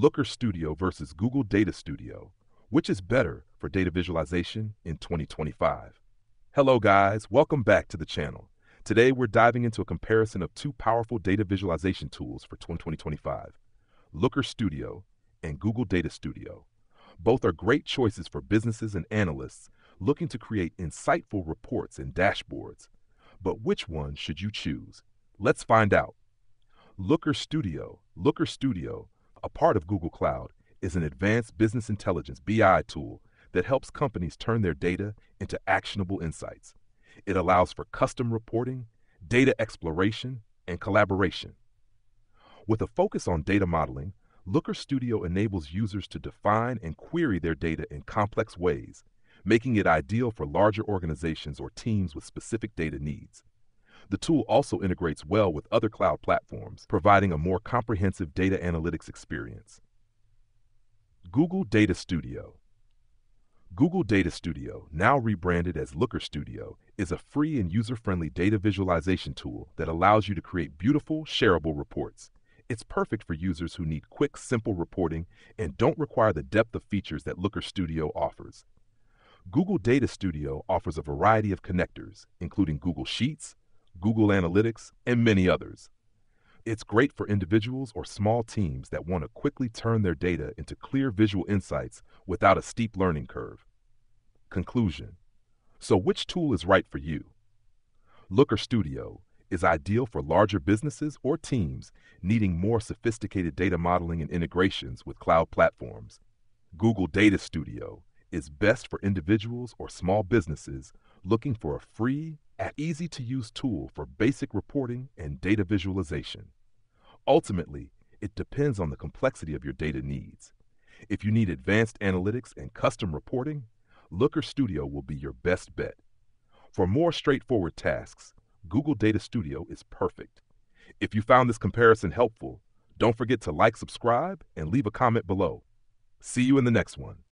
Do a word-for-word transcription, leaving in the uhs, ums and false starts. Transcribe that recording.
Looker Studio versus Google Data Studio. Which is better for data visualization in twenty twenty-five? Hello guys, welcome back to the channel. Today we're diving into a comparison of two powerful data visualization tools for twenty twenty-five, Looker Studio and Google Data Studio. Both are great choices for businesses and analysts looking to create insightful reports and dashboards. But which one should you choose? Let's find out. Looker Studio, Looker Studio, a part of Google Cloud, is an advanced business intelligence B I tool that helps companies turn their data into actionable insights. It allows for custom reporting, data exploration, and collaboration. With a focus on data modeling, Looker Studio enables users to define and query their data in complex ways, making it ideal for larger organizations or teams with specific data needs. The tool also integrates well with other cloud platforms, providing a more comprehensive data analytics experience. Google Data Studio. Google Data Studio, now rebranded as Looker Studio, is a free and user-friendly data visualization tool that allows you to create beautiful, shareable reports. It's perfect for users who need quick, simple reporting and don't require the depth of features that Looker Studio offers. Google Data Studio offers a variety of connectors, including Google Sheets, Google Analytics, and many others. It's great for individuals or small teams that want to quickly turn their data into clear visual insights without a steep learning curve. Conclusion. So which tool is right for you? Looker Studio is ideal for larger businesses or teams needing more sophisticated data modeling and integrations with cloud platforms. Google Data Studio is best for individuals or small businesses looking for a free, easy-to-use tool for basic reporting and data visualization. Ultimately, it depends on the complexity of your data needs. If you need advanced analytics and custom reporting, Looker Studio will be your best bet. For more straightforward tasks, Google Data Studio is perfect. If you found this comparison helpful, don't forget to like, subscribe, and leave a comment below. See you in the next one.